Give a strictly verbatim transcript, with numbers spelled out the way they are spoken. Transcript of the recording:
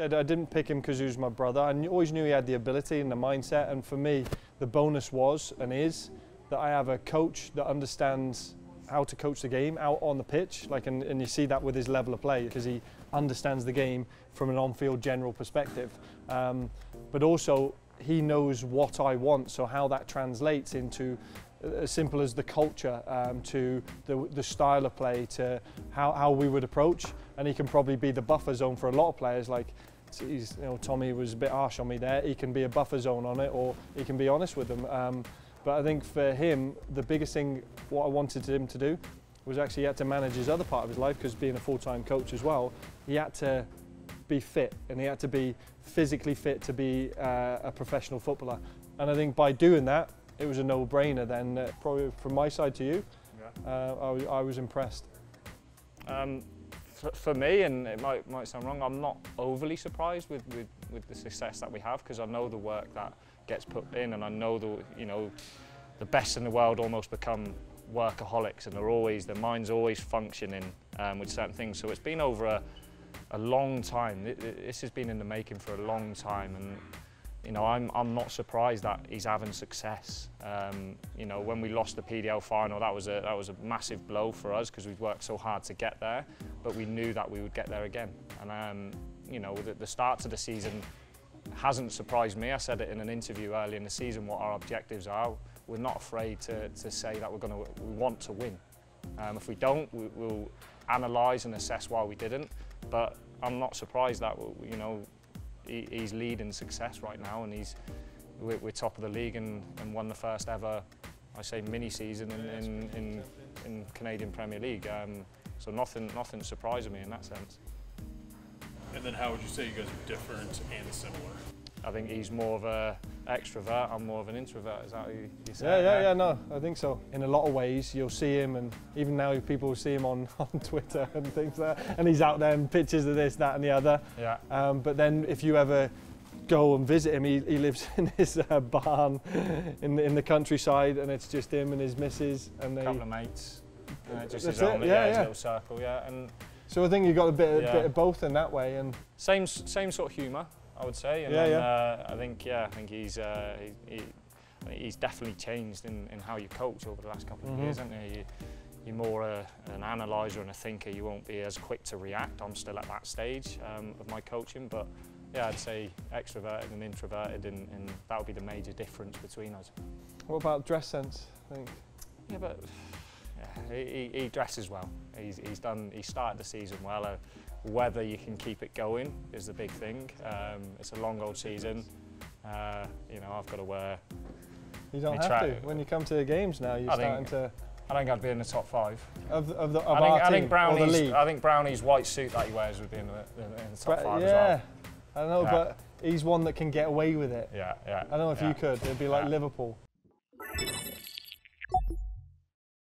said I didn't pick him because he was my brother. I knew, always knew he had the ability and the mindset, and for me the bonus was and is that I have a coach that understands how to coach the game out on the pitch, like, and, and you see that with his level of play because he understands the game from an on-field general perspective. Um, but also he knows what I want, so how that translates into as simple as the culture, um, to the, the style of play, to how, how we would approach, and he can probably be the buffer zone for a lot of players. Like, geez, you know, Tommy was a bit harsh on me there. He can be a buffer zone on it, or he can be honest with them. Um, but I think for him, the biggest thing, what I wanted him to do, was actually he had to manage his other part of his life, because being a full-time coach as well, he had to be fit, and he had to be physically fit to be uh, a professional footballer. And I think by doing that, it was a no-brainer then, uh, probably from my side to you. Yeah. Uh, I, I was impressed. Um, for, for me, and it might, might sound wrong, I'm not overly surprised with, with, with the success that we have, because I know the work that gets put in, and I know the, you know, the best in the world almost become workaholics, and they're always, their mind's always functioning um, with certain things. So it's been over a, a long time. It, it, this has been in the making for a long time, and you know, I'm, I'm not surprised that he's having success. Um, you know, when we lost the P D L final, that was a, that was a massive blow for us, because we'd worked so hard to get there, but we knew that we would get there again. And, um, you know, the, the start to the season hasn't surprised me. I said it in an interview early in the season, what our objectives are. We're not afraid to, to say that we're gonna, we want to win. Um, if we don't, we, we'll analyse and assess why we didn't, but I'm not surprised that, you know, he's leading success right now, and he's we're, we're top of the league, and, and won the first ever, I say, mini season in in, in, in Canadian Premier League. Um, so nothing nothing surprised me in that sense. And then, how would you say you guys are different and similar? I think he's more of an extrovert. I'm more of an introvert. Is that what you, you say? Yeah, yeah, yeah. No, I think so. In a lot of ways, you'll see him, and even now, people will see him on on Twitter and things like that. And he's out there in pictures of this, that, and the other. Yeah. Um, but then, if you ever go and visit him, he, he lives in his uh, barn in the, in the countryside, and it's just him and his missus and a couple of mates. Uh, just his own, yeah, yeah, his little circle, yeah. And so I think you got a bit, yeah. a bit of both in that way, and same same sort of humour, I would say, and yeah, then, yeah. Uh, I think, yeah, I think he's uh, he, he, he's definitely changed in, in how you coach over the last couple of mm-hmm. years, hasn't he? You, you're more a, an analyzer and a thinker. You won't be as quick to react. I'm still at that stage um, of my coaching, but yeah, I'd say extroverted and introverted, and, and that would be the major difference between us. What about dress sense? I think. Yeah, but yeah, he, he dresses well. He's he's done. He started the season well. Uh, Whether you can keep it going is the big thing. Um, it's a long old season. Uh, you know, I've got to wear. You don't have to. When you come to the games now, you're I starting think, to. I think I'd be in the top five of, of the. Of I, think, our I think Brownie's. Or the league. I think Brownie's white suit that he wears would be in the, in the top but, five yeah. as well. I don't know, yeah. but he's one that can get away with it. Yeah, yeah. I don't know if yeah. you could. It'd be like yeah. Liverpool.